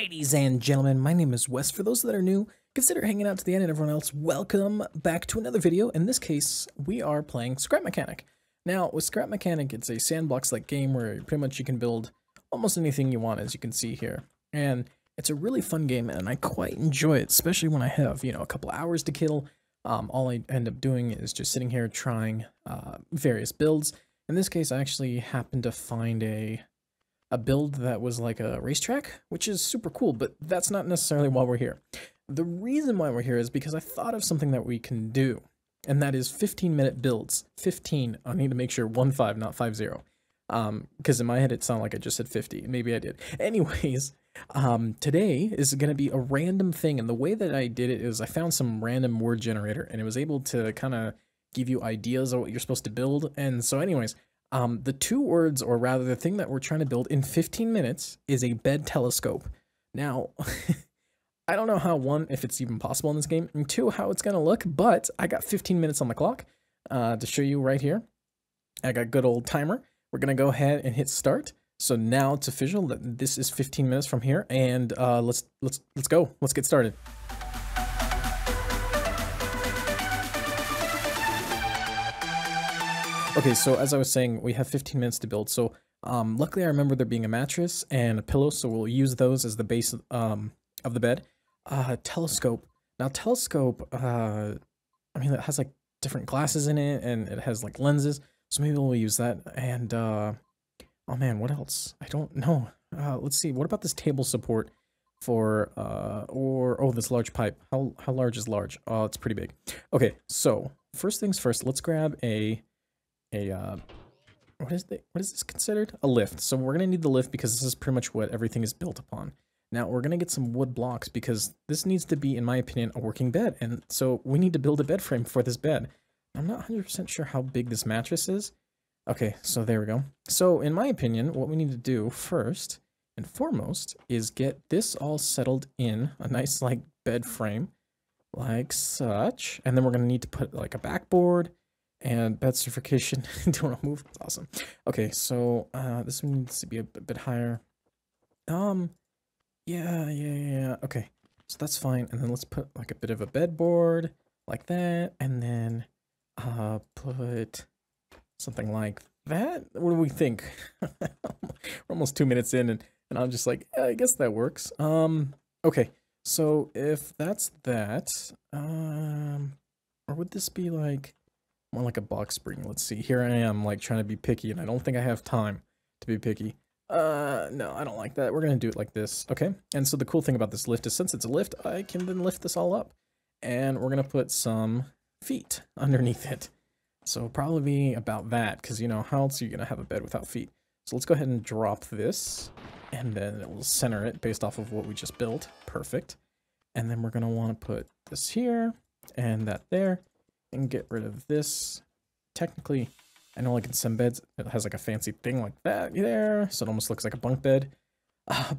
Ladies and gentlemen, my name is Wes. For those that are new, consider hanging out to the end, and everyone else, welcome back to another video. In this case, we are playing Scrap Mechanic. Now, with Scrap Mechanic, it's a sandbox-like game where pretty much you can build almost anything you want, as you can see here. And it's a really fun game, and I quite enjoy it, especially when I have, you know, a couple hours to kill. All I end up doing is just sitting here trying various builds. In this case, I actually happened to find a build that was like a racetrack, which is super cool, but that's not necessarily why we're here. The reason why we're here is because I thought of something that we can do, and that is 15-minute builds. 15, I need to make sure 1-5, not 5-0, because in my head it sounded like I just said 50. Maybe I did. Anyways, today is going to be a random thing, and the way that I did it is I found some random word generator, and it was able to kind of give you ideas of what you're supposed to build, and so anyways, the two words, or rather the thing that we're trying to build in 15 minutes, is a bed telescope. Now, I don't know how, one, if it's even possible in this game, and two, how it's going to look, but I got 15 minutes on the clock to show you right here. I got good old timer. We're going to go ahead and hit start. So now it's official that this is 15 minutes from here, and let's go. Let's get started. Okay, so as I was saying, we have 15 minutes to build, so luckily I remember there being a mattress and a pillow, so we'll use those as the base of the bed. Telescope. Now, telescope, I mean, it has, like, different glasses in it, and it has, like, lenses, so maybe we'll use that, and, oh man, what else? I don't know. Let's see, what about this table support for, oh, this large pipe. How large is large? Oh, it's pretty big. Okay, so, first things first, let's grab what is this considered? A lift. So we're gonna need the lift because this is pretty much what everything is built upon. Now we're gonna get some wood blocks because this needs to be, in my opinion, a working bed, and so we need to build a bed frame for this bed. I'm not 100% sure how big this mattress is. Okay, so there we go. So in my opinion, what we need to do first and foremost is get this all settled in a nice, like, bed frame, like such, and then we're gonna need to put, like, a backboard and bed certification. Don't move. That's awesome. Okay, so this one needs to be a bit higher. Yeah. Okay, so that's fine. And then let's put, like, a bit of a bedboard like that, and then put something like that. What do we think? We're almost 2 minutes in, and I'm just like, yeah, I guess that works. Okay, so if that's that, or would this be like more like a box spring? Let's see. Here I am, like, trying to be picky, and I don't think I have time to be picky. No, I don't like that. We're going to do it like this. Okay. And so the cool thing about this lift is, since it's a lift, I can then lift this all up. And we're going to put some feet underneath it. So probably be about that, because, you know, how else are you going to have a bed without feet? So let's go ahead and drop this, and then it will center it based off of what we just built. Perfect. And then we're going to want to put this here and that there. And get rid of this. Technically, I know, like, in some beds, it has, like, a fancy thing like that there, so it almost looks like a bunk bed.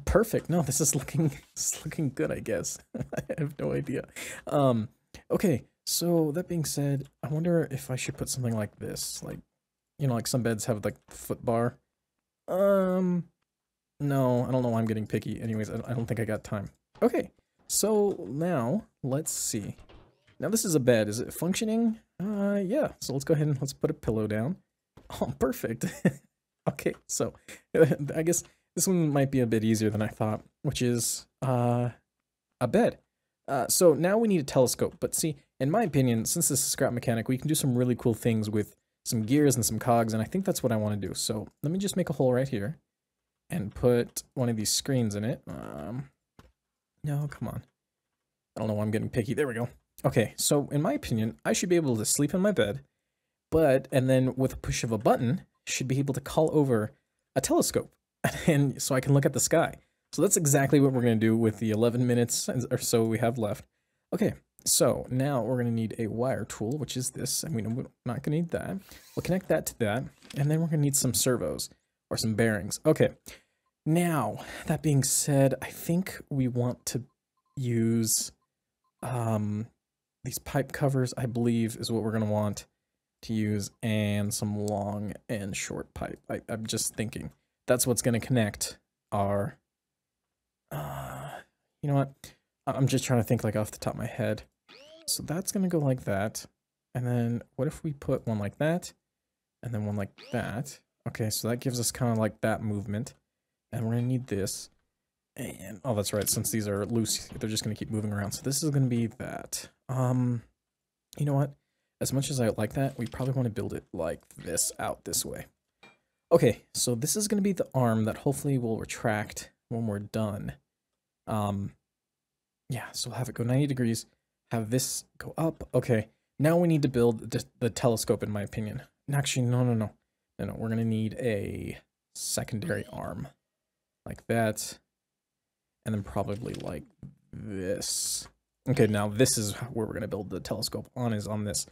Perfect. No, this is looking, it's looking good, I guess. I have no idea. Okay, so that being said, I wonder if I should put something like this, like, you know, like some beds have, like, the foot bar. No, I don't know why I'm getting picky. Anyways, I don't think I got time. Okay, so now let's see. Now this is a bed. Is it functioning? Yeah. So let's go ahead and let's put a pillow down. Oh, perfect. Okay. So I guess this one might be a bit easier than I thought, which is a bed. So now we need a telescope. But see, in my opinion, since this is Scrap Mechanic, we can do some really cool things with some gears and some cogs, and I think that's what I want to do. So let me just make a hole right here and put one of these screens in it. No, come on. I don't know why I'm getting picky. There we go. Okay, so in my opinion, I should be able to sleep in my bed, and then with a push of a button, should be able to call over a telescope, and so I can look at the sky. So that's exactly what we're going to do with the 11 minutes or so we have left. Okay, so now we're going to need a wire tool, which is this, and we know we're not going to need that. We'll connect that to that, and then we're going to need some servos, or some bearings. Okay, now, that being said, I think we want to use, these pipe covers, I believe, is what we're going to want to use, and some long and short pipe. I'm just thinking that's what's going to connect our You know what? I'm just trying to think like off the top of my head. So that's going to go like that. And then what if we put one like that? And then one like that. Okay, so that gives us kind of like that movement. And we're going to need this. And, oh, that's right. Since these are loose, they're just going to keep moving around. So this is going to be that. You know what? As much as I like that, we probably want to build it like this out this way. Okay, so this is going to be the arm that hopefully will retract when we're done. Yeah, so we'll have it go 90 degrees. Have this go up. Okay, now we need to build the telescope, in my opinion. Actually, no. We're going to need a secondary arm like that. And then probably like this. Okay, now this is where we're going to build the telescope on, is on this.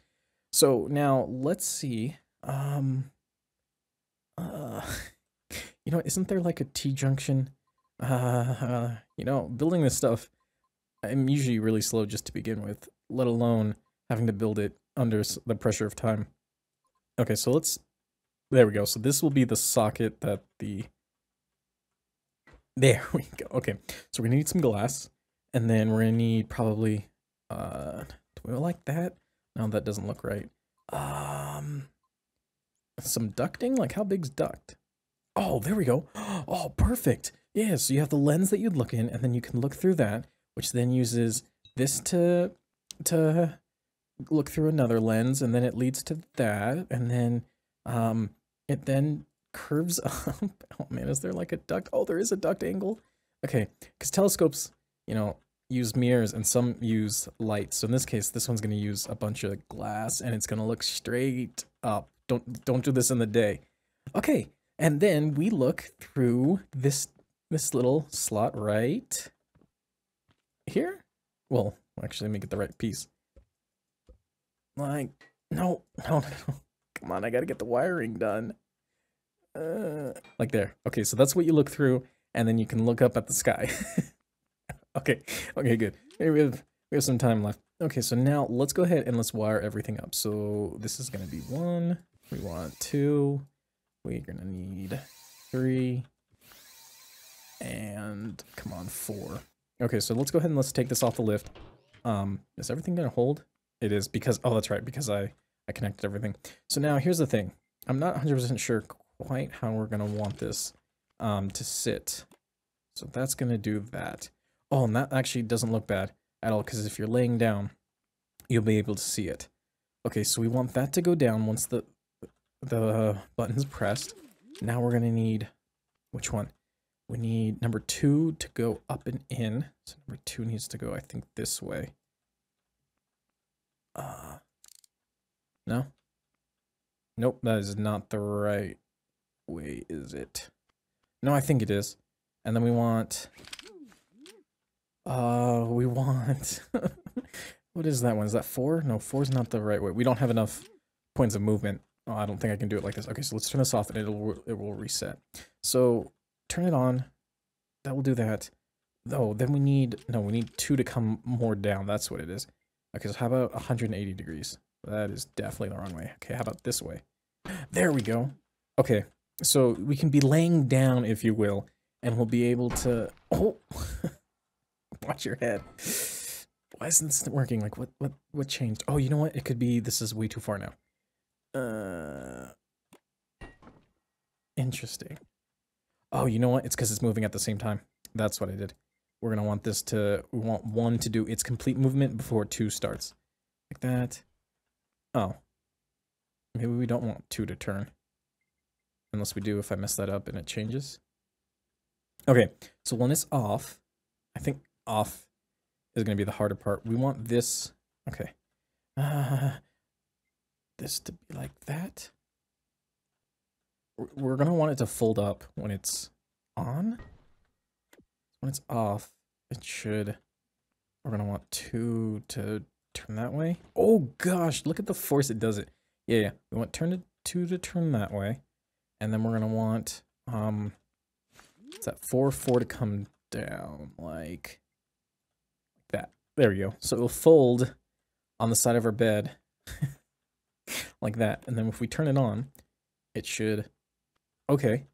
So now let's see. You know, isn't there like a T-junction? You know, building this stuff, I'm usually really slow just to begin with, let alone having to build it under the pressure of time. Okay, so let's, there we go. So this will be the socket that the, there we go. Okay, so we're gonna need some glass, and then we're gonna need probably, do we like that? No, that doesn't look right. Some ducting? Like, how big's duct? Oh, there we go. Oh, perfect. Yeah, so you have the lens that you'd look in, and then you can look through that, which then uses this to look through another lens, and then it leads to that, and then it then curves up. Oh man, is there like a duct? Oh, there is a duct angle. Okay, because telescopes, you know, use mirrors and some use lights. So in this case, this one's going to use a bunch of glass, and it's going to look straight up. Don't do this in the day. Okay, and then we look through this little slot right here. Well, actually, let me get the right piece. Like, no. Come on, I gotta get the wiring done. Like there. Okay, so that's what you look through, and then you can look up at the sky. Okay, good. We have some time left. Okay, so now let's go ahead and let's wire everything up. So this is gonna be 1. We want 2. We're gonna need 3. And come on, 4. Okay, so let's go ahead and let's take this off the lift. Is everything gonna hold? It is, because, oh, that's right, because I connected everything. So now here's the thing. I'm not 100% sure quite how we're gonna want this to sit. So that's gonna do that. Oh, and that actually doesn't look bad at all, because if you're laying down, you'll be able to see it. Okay, so we want that to go down once the button's pressed. Now we're gonna need, which one? We need number 2 to go up and in. So number 2 needs to go, I think, this way. No? Nope, that is not the right way, is it? No, I think it is. And then we want... what is that one? Is that 4? No, 4's not the right way. We don't have enough points of movement. Oh, I don't think I can do it like this. Okay, so let's turn this off, and it will reset. So... turn it on. That will do that. Oh, then we need, no, we need 2 to come more down. That's what it is. Okay, so how about 180 degrees? That is definitely the wrong way. Okay, how about this way? There we go. Okay, so we can be laying down, if you will, and we'll be able to, oh, watch your head. Why isn't this working? Like, what changed? Oh, you know what? It could be, this is way too far now. Interesting. Oh, you know what? It's because it's moving at the same time. That's what I did. We're going to want this to, we want 1 to do its complete movement before 2 starts. Like that. Oh. Maybe we don't want 2 to turn. Unless we do, if I mess that up and it changes. Okay, so when it's off, I think off is going to be the harder part. We want this, okay. This to be like that. We're going to want it to fold up when it's on. When it's off, it should... We're going to want 2 to turn that way. Oh, gosh, look at the force it does it. Yeah. We want 2 to turn that way. And then we're going to want... it's that 4 to come down, like that. There we go. So it will fold on the side of our bed like that. And then if we turn it on, it should... Okay,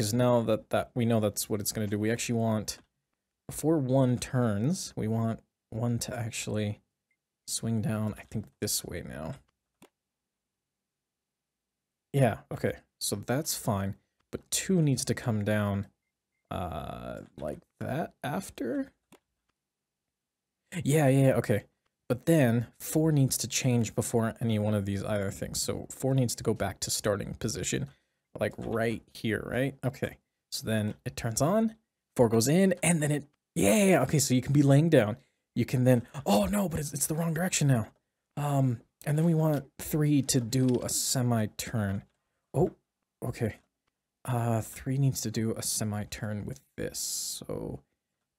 so now that we know that's what it's going to do, we actually want before one turns, we want one to actually swing down, I think, this way now. Yeah, okay, so that's fine, but two needs to come down like that after? Yeah, okay. But then 4 needs to change before any one of these either things. So 4 needs to go back to starting position, like right here, right? Okay, so then it turns on, 4 goes in, and then it, yeah, okay, so you can be laying down. You can then, oh no, but it's the wrong direction now. And then we want 3 to do a semi-turn. Oh, okay. 3 needs to do a semi-turn with this. So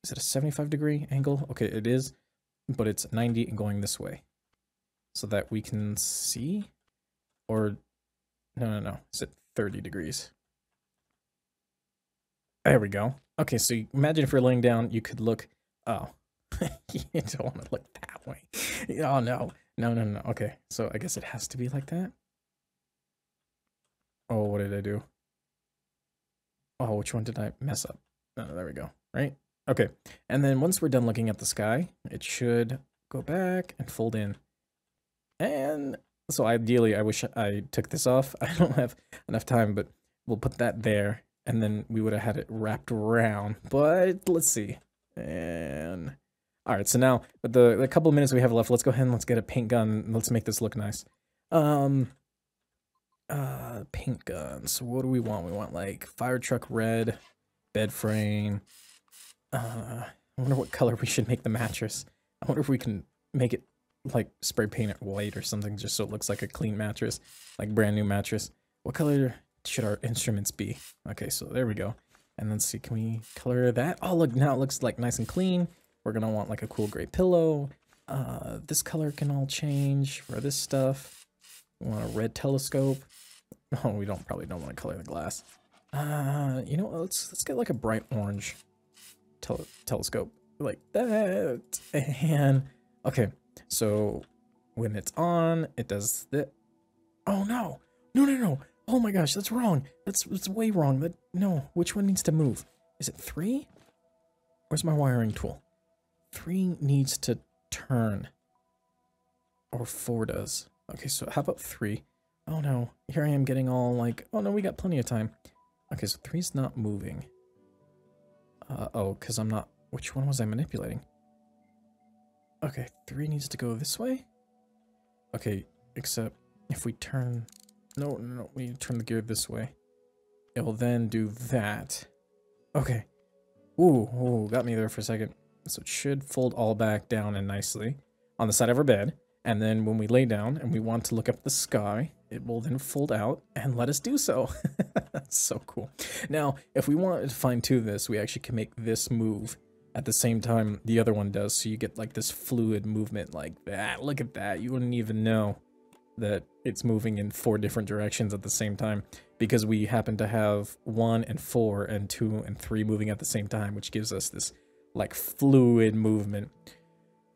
is it a 75-degree angle? Okay, it is. But it's 90 and going this way, so that we can see, or no, is it 30 degrees? There we go. Okay, so imagine if you're laying down, you could look, oh, you don't want to look that way. Oh, no, okay, so I guess it has to be like that. Oh, what did I do? Oh, which one did I mess up? Oh, there we go, right? Okay, and then once we're done looking at the sky, it should go back and fold in. And so ideally, I wish I took this off. I don't have enough time, but we'll put that there. And then we would have had it wrapped around, but let's see. And all right, so now, with the couple of minutes we have left, let's go ahead and let's get a paint gun. Let's make this look nice. Paint gun, so what do we want? We want like fire truck red, bed frame. I wonder what color we should make the mattress. I wonder if we can make it, like, spray paint it white or something just so it looks like a clean mattress, like brand new mattress. What color should our instruments be? Okay, so there we go. And let's see, can we color that? Oh, look, now it looks, like, nice and clean. We're gonna want, like, a cool gray pillow. This color can all change for this stuff. We want a red telescope. Oh, we probably don't want to color the glass. You know what, let's get, like, a bright orange telescope like that. And okay, so when it's on, it does that. Oh no, oh my gosh, that's wrong. That's way wrong. That, no, which one needs to move? Is it 3? Where's my wiring tool? 3 needs to turn, or 4 does. Okay, so how about 3? Oh no, here I am getting all like, oh no, we got plenty of time. Okay, so 3's not moving. Oh, because I'm not... Which one was I manipulating? Okay, 3 needs to go this way? Okay, except if we turn... No, we need to turn the gear this way. It will then do that. Okay. Ooh, got me there for a second. So it should fold all back down and nicely on the side of our bed. And then when we lay down and we want to look up the sky, it will then fold out and let us do so. That's so cool. Now, if we want to fine-tune this, we actually can make this move at the same time the other one does. So you get like this fluid movement like that. Look at that. You wouldn't even know that it's moving in 4 different directions at the same time, because we happen to have 1 and 4 and 2 and 3 moving at the same time, which gives us this like fluid movement.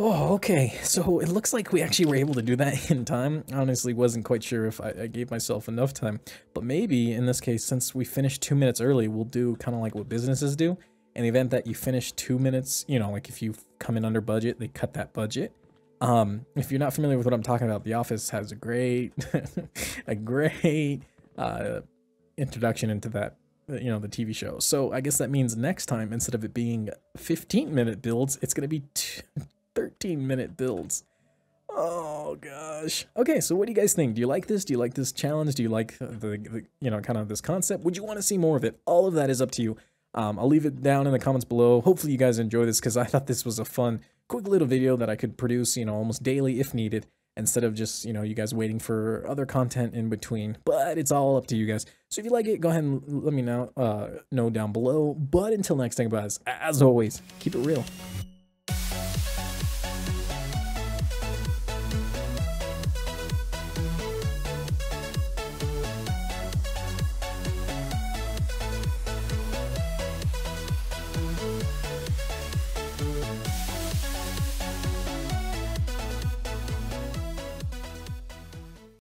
Oh, okay, so it looks like we actually were able to do that in time. I honestly wasn't quite sure if I gave myself enough time, but maybe in this case, since we finished 2 minutes early, we'll do kind of like what businesses do. In the event that you finish 2 minutes, you know, like if you come in under budget, they cut that budget. If you're not familiar with what I'm talking about, The Office has a great, introduction into that, you know, the TV show. So I guess that means next time, instead of it being 15-minute builds, it's going to be 13-minute builds. Oh gosh. Okay, so what do you guys think? Do you like this? Do you like this challenge? Do you like the you know, kind of this concept? Would you want to see more of it? All of that is up to you. I'll leave it down in the comments below. Hopefully you guys enjoy this, because I thought this was a fun, quick little video that I could produce, you know, almost daily if needed, instead of just, you know, you guys waiting for other content in between. But it's all up to you guys. So if you like it, go ahead and let me know down below. But until next time, guys, as always, keep it real.